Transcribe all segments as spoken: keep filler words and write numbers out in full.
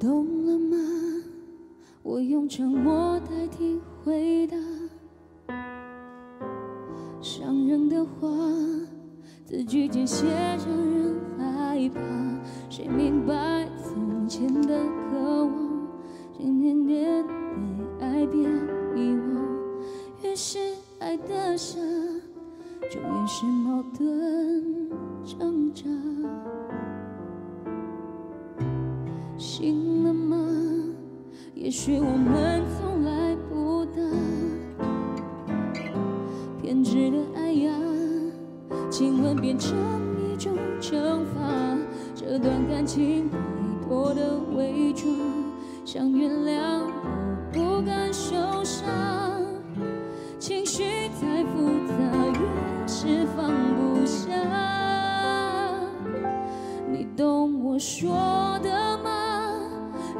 懂了吗？我用沉默代替回答。伤人的话，字句间写着人害怕。谁明白从前的渴望，心念念被爱变遗忘。越是爱的傻，就越是矛盾挣扎。 醒了吗？也许我们从来不大。偏执的爱呀，亲吻变成一种惩罚。这段感情太多的伪装，想原谅我不敢受伤。情绪太复杂，越是放不下。你懂我说的。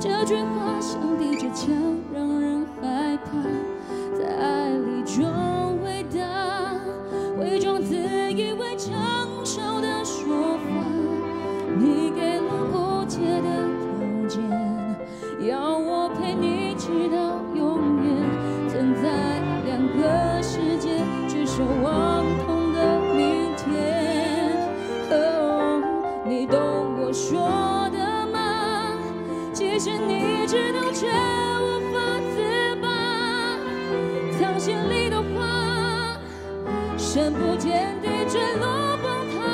这句话像抵着墙，让人害怕，在爱里装伟大，伪装自以为成熟的说法。你给了无解的条件，要我陪你直到永远。存在两个世界，却奢望同的明天。哦，你懂我说。 其实你知道，却无法自拔。藏心里的话，深不见底，坠落崩塌。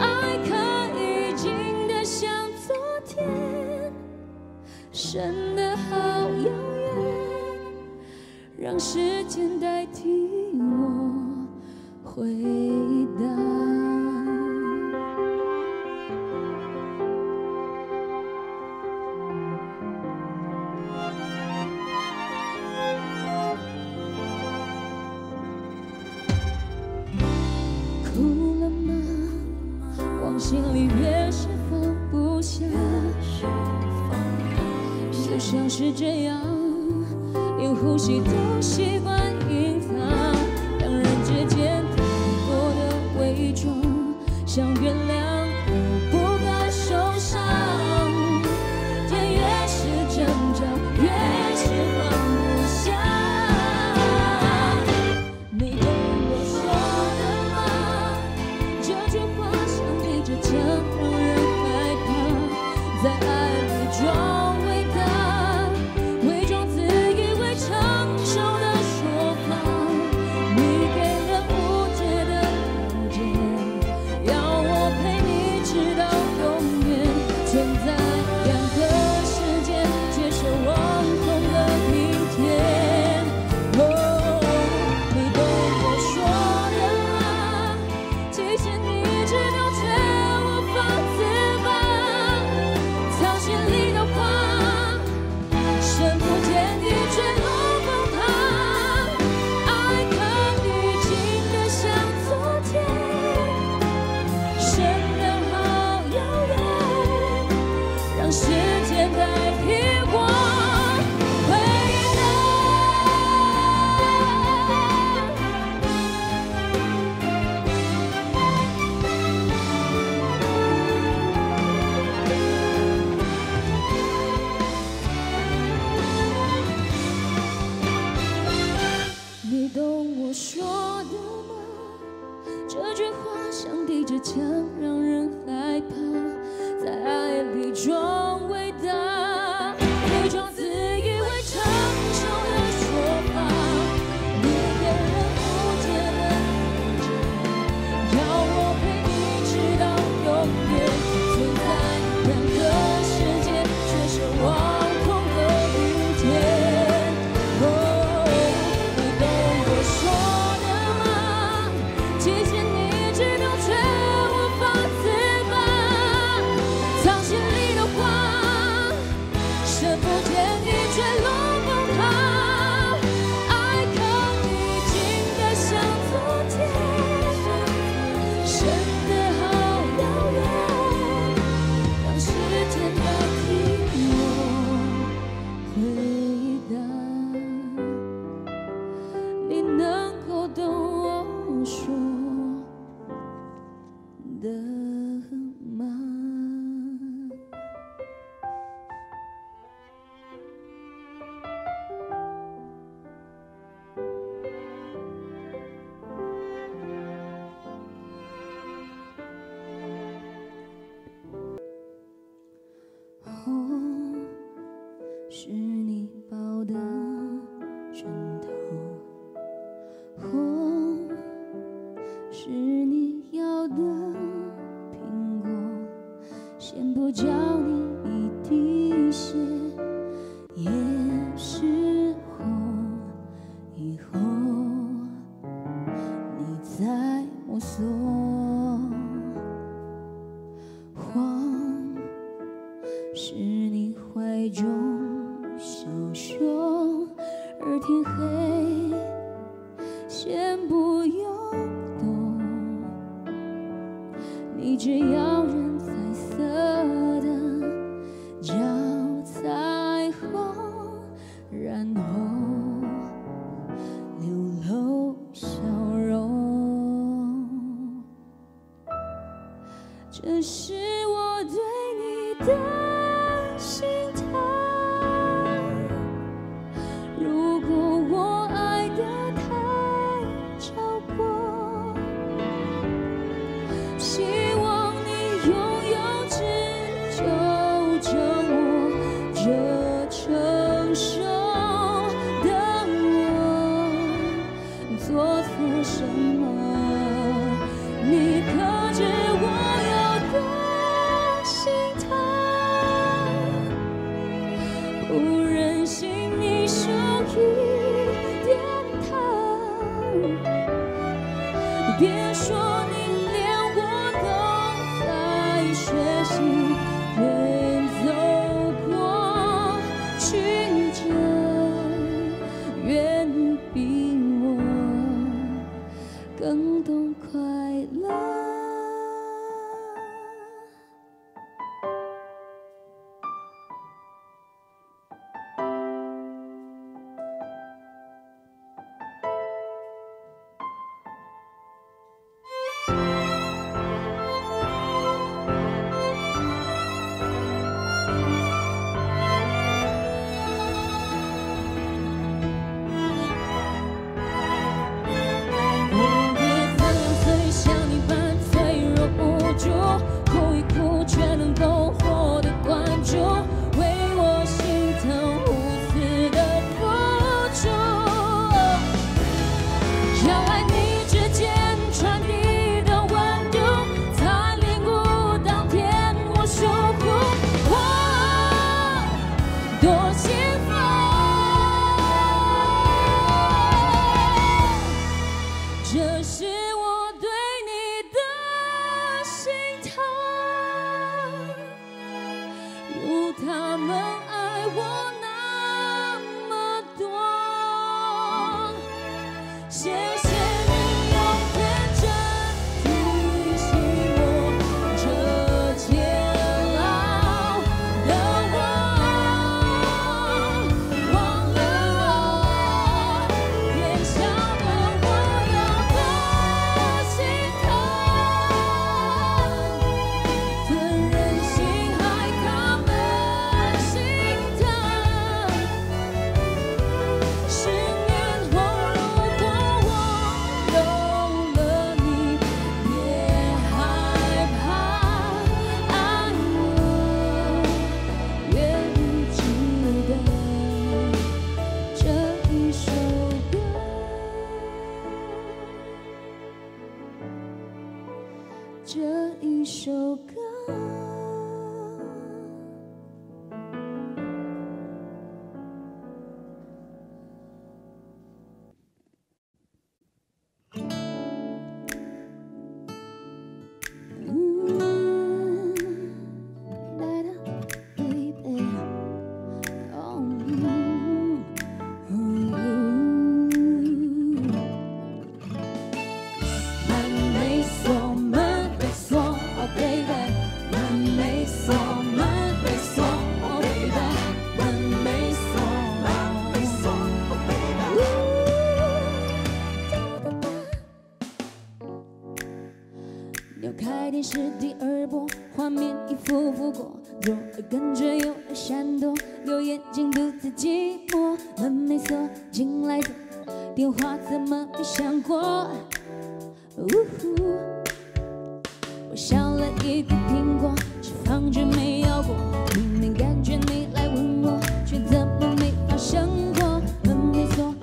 爱可以静得像昨天，深得好遥远。让时间代替我回答。 心里越是放不下，就像是这样，连呼吸都习惯隐藏。两人之间太多的伪装，想原谅我不该受伤。这越是挣扎，越是放不下。你对我说的吗？这句话。 让人害怕，在爱里装伟大，伪装自以为成熟的说法。你给了无解的条件，要我陪你直到永远。存在两个世界，接受我同的明天。哦，你懂我说的吗？其实你知道。 这墙让人害怕，在爱里装伟大，伪装自以为成熟的说法。你给了无解的条件，要我陪你直到永远。存在两个世界，却奢望同个明天。哦，你懂我说的吗？其实你知道，却。枕头，红是你要的苹果，先不教你一滴血也是火，以后你再摸索。黄是你怀中小熊，而天黑先不用懂，你只要认彩色的叫彩虹，然后流露笑容。这是我对你的心疼。 不忍心你受一点疼，别说你连我都在学习，愿走过曲折，愿你比我更懂快乐。 他们爱我那么多，谢谢你用天真提醒我这煎熬的我，忘了我年少的我有多心疼，怎忍心。 这一首歌，开电视第二波，画面一幅幅过，左耳跟着右耳闪躲，右眼睛独自寂寞。门没锁，进来的电话怎么没响过？呜呼！我削了一个苹果，只放着没咬过。明明感觉你来吻我，却怎么没发生过？门没锁。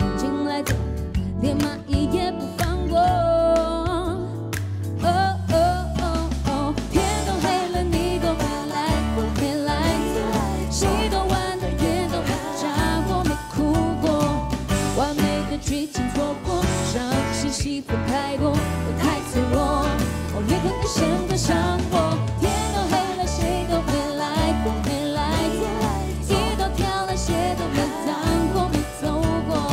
完美的剧情错过，伤心戏份太多，我太脆弱，我裂痕更深更伤我。天都黑了，谁都没来过，没来过，地都跳了，鞋都没脏过，没走过，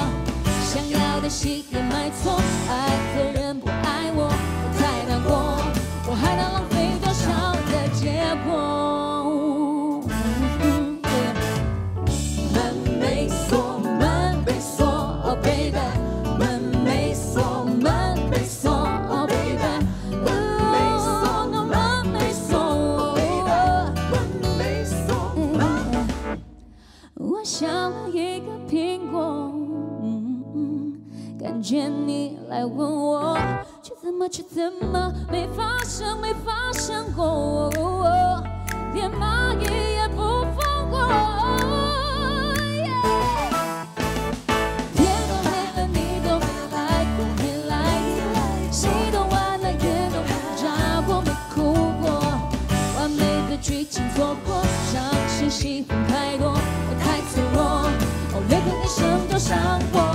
想要的戏也买错，爱的人不爱我，我太难过，我还能浪费多少的结果？ 感觉你来问我，却怎么却怎么没发生没发生过，哦哦、连蚂蚁也不放过。哦、天都黑了，你都没来过，没来过，戏都完了，也都没炸过，没哭过，完美的剧情错过，伤心戏份太多，我太脆弱，哦，裂痕一生都伤我。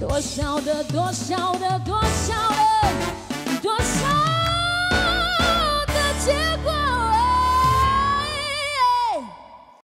多少的，多少的，多少的，多少。